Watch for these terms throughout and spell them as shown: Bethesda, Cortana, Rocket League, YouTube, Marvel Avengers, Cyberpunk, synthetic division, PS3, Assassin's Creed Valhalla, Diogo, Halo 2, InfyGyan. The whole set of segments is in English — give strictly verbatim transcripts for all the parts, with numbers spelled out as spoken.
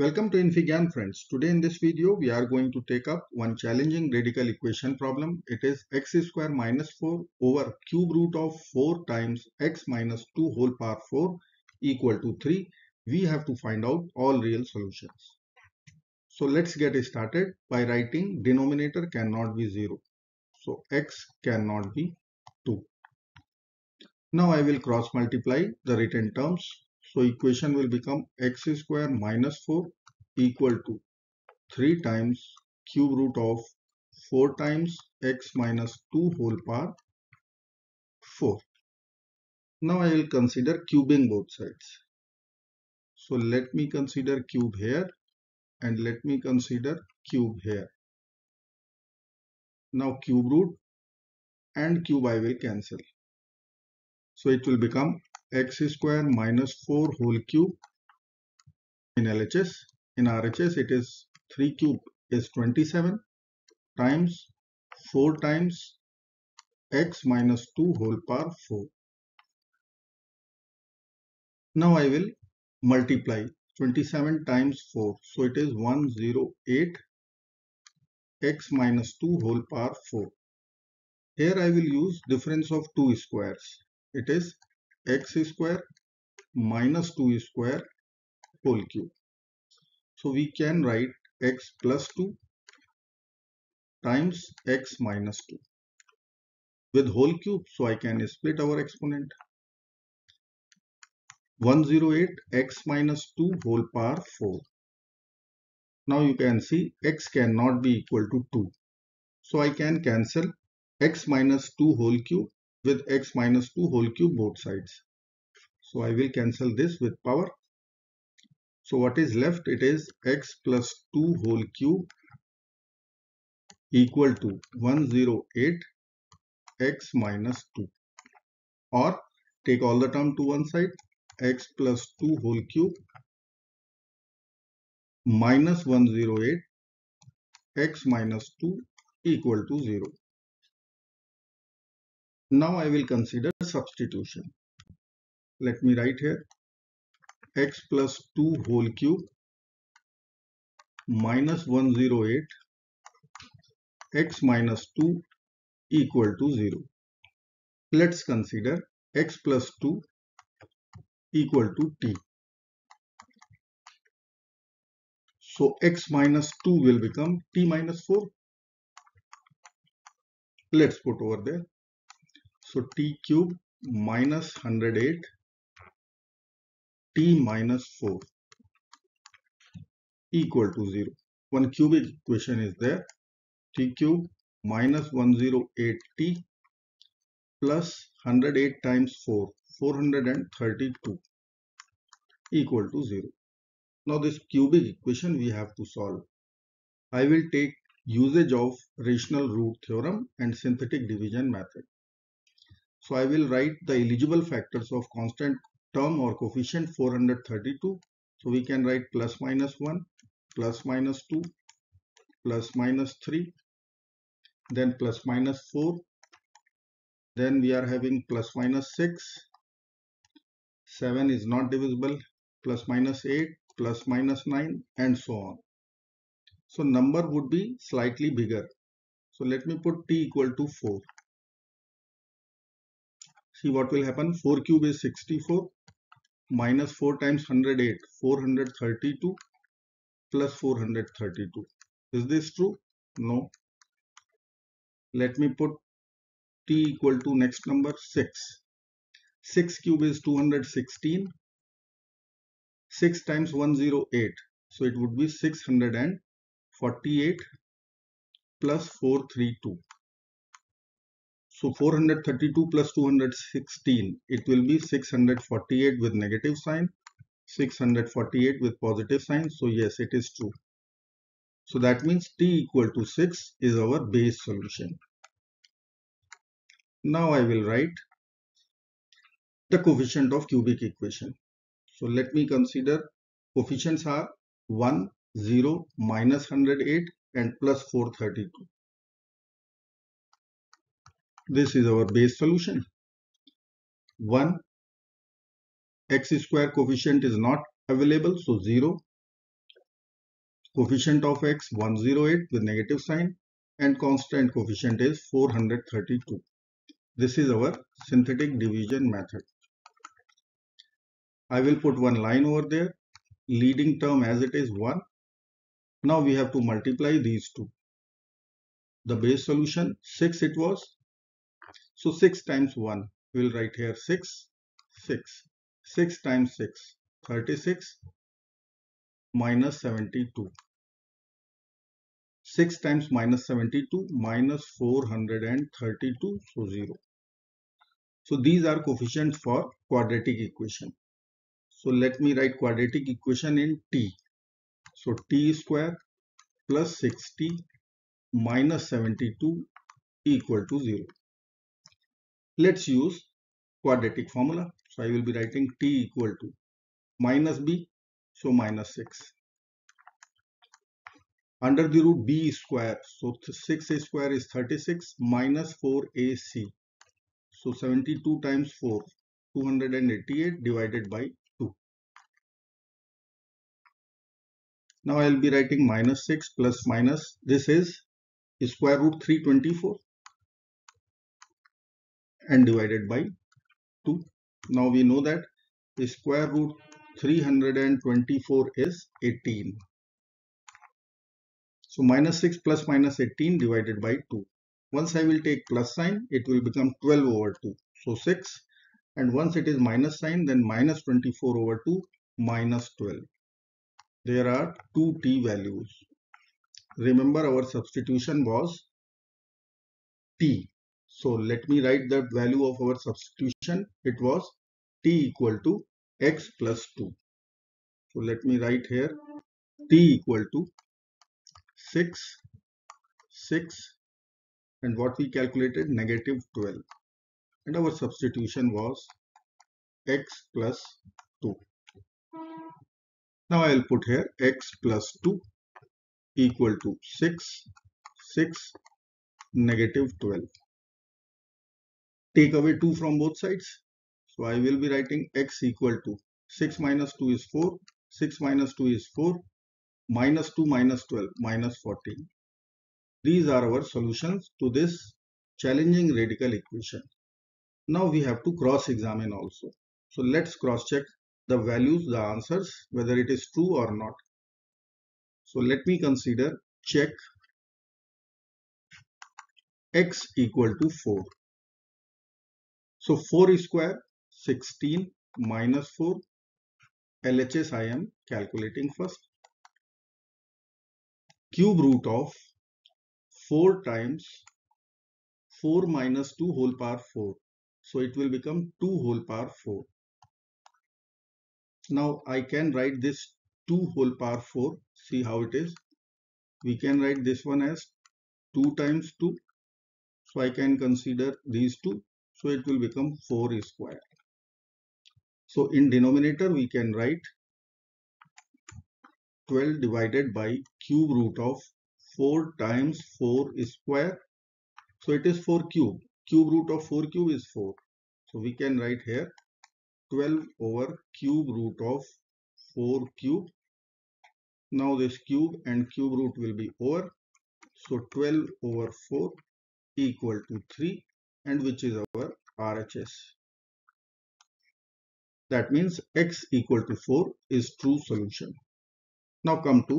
Welcome to InfyGyan friends. Today in this video we are going to take up one challenging radical equation problem. It is x square minus four over cube root of four times x minus two whole power four equal to three. We have to find out all real solutions. So let's get started by writing denominator cannot be zero. So x cannot be two. Now I will cross multiply the written terms. So equation will become x square minus four equal to three times cube root of four times x minus two whole power four. Now I will consider cubing both sides. So let me consider cube here and let me consider cube here. Now cube root and cube I will cancel. So it will become x square minus four whole cube in L H S. In R H S it is three cube is twenty-seven times four times x minus two whole power four. Now I will multiply twenty-seven times four. So it is one hundred eight x minus two whole power four. Here I will use difference of two squares. It is x square minus two square whole cube. So we can write x plus two times x minus two with whole cube. So I can split our exponent. one hundred eight x minus two whole power four. Now you can see x cannot be equal to two. So I can cancel x minus two whole cube with x minus two whole cube both sides. So I will cancel this with power. So what is left? It is x plus two whole cube equal to one hundred eight x minus two. Or take all the term to one side. X plus two whole cube minus one hundred eight x minus two equal to zero. Now I will consider substitution. Let me write here x plus two whole cube minus one hundred eight x minus two equal to zero. Let's consider x plus two equal to t. So x minus two will become t minus four. Let's put over there. So t cube minus one hundred eight t minus four equal to zero. One cubic equation is there. T cube minus one hundred eight t plus one hundred eight times four, four hundred thirty-two equal to zero. Now this cubic equation we have to solve. I will take usage of rational root theorem and synthetic division method. So I will write the eligible factors of constant term or coefficient four hundred thirty-two. So we can write plus minus one, plus minus two, plus minus three, then plus minus four, then we are having plus minus six, seven is not divisible, plus minus eight, plus minus nine, and so on. So number would be slightly bigger. So let me put t equal to four. See what will happen. four cube is sixty-four minus four times one hundred eight, four hundred thirty-two plus four hundred thirty-two. Is this true? No. Let me put t equal to next number six. six cube is two hundred sixteen. six times one hundred eight. So it would be six hundred forty-eight plus four hundred thirty-two. So four hundred thirty-two plus two hundred sixteen, it will be six hundred forty-eight with negative sign, six hundred forty-eight with positive sign. So yes, it is true. So that means t equal to six is our base solution. Now I will write the coefficient of cubic equation. So let me consider coefficients are one, zero, minus one hundred eight and plus four hundred thirty-two. This is our base solution. one, x square coefficient is not available, so zero. Coefficient of x one hundred eight with negative sign and constant coefficient is four hundred thirty-two. This is our synthetic division method. I will put one line over there. Leading term as it is one. Now we have to multiply these two. The base solution six it was. So six times one, we will write here six, six. six times six, thirty-six minus seventy-two. six times minus seventy-two minus four hundred thirty-two, so zero. So these are coefficients for quadratic equation. So let me write quadratic equation in t. So t square plus sixty minus seventy-two equal to zero. Let's use quadratic formula. So I will be writing t equal to minus b, so minus six. Under the root b square, so six a square is thirty-six minus four a c. So seventy-two times four, two hundred eighty-eight divided by two. Now I will be writing minus six plus minus, this is square root three hundred twenty-four. And divided by two. Now we know that the square root three hundred twenty-four is eighteen. So minus six plus minus eighteen divided by two. Once I will take plus sign, it will become twelve over two. So six, and once it is minus sign, then minus twenty-four over two minus twelve. There are two t values. Remember our substitution was t. So let me write the value of our substitution. It was t equal to x plus two. So let me write here t equal to six, six, and what we calculated, negative twelve. And our substitution was x plus two. Now I will put here x plus two equal to six, six, negative twelve. Take away two from both sides. So I will be writing x equal to six minus two is four, six minus two is four, minus two minus twelve, minus fourteen. These are our solutions to this challenging radical equation. Now we have to cross-examine also. So let's cross-check the values, the answers, whether it is true or not. So let me consider check x equal to four. So four square, sixteen minus four, L H S I am calculating first. Cube root of four times four minus two whole power four. So it will become two whole power four. Now I can write this two whole power four. See how it is. We can write this one as two times two. So I can consider these two. So it will become four square. So in denominator we can write twelve divided by cube root of four times four square. So it is four cube. Cube root of four cube is four. So we can write here twelve over cube root of four cube. Now this cube and cube root will be over. So twelve over four equal to three. And which is our R H S. That means x equal to four is true solution. Now come to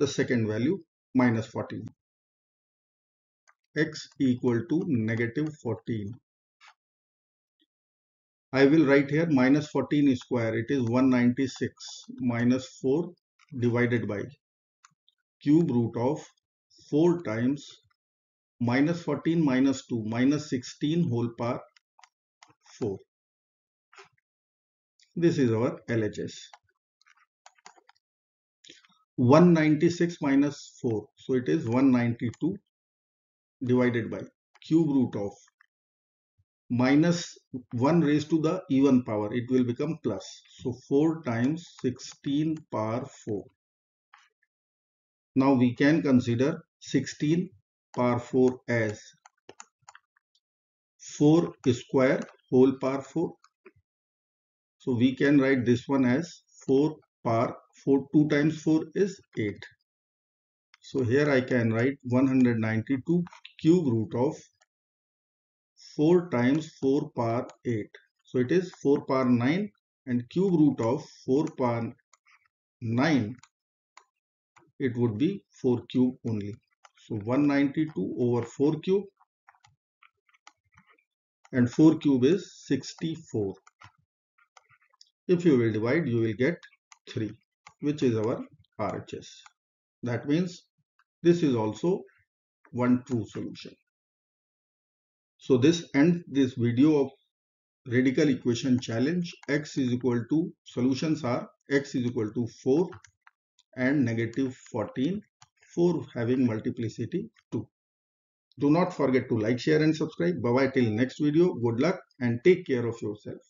the second value, minus fourteen. X equal to negative fourteen. I will write here minus fourteen square. It is one hundred ninety-six minus four divided by cube root of four times minus fourteen minus two minus sixteen whole power four. This is our L H S. one hundred ninety-six minus four. So it is one hundred ninety-two divided by cube root of minus one raised to the even power. It will become plus. So four times sixteen power four. Now we can consider sixteen power four as four square whole power four. So we can write this one as four power four. two times four is eight. So here I can write one hundred ninety-two cube root of four times four power eight. So it is four power nine, and cube root of four power nine, it would be four cube only. So one hundred ninety-two over four cube, and four cube is sixty-four. If you will divide, you will get three, which is our R H S. That means this is also one true solution. So this ends this video of radical equation challenge. X is equal to, solutions are x is equal to four and negative fourteen for having multiplicity two. Do not forget to like, share and subscribe. Bye bye till next video. Good luck and take care of yourself.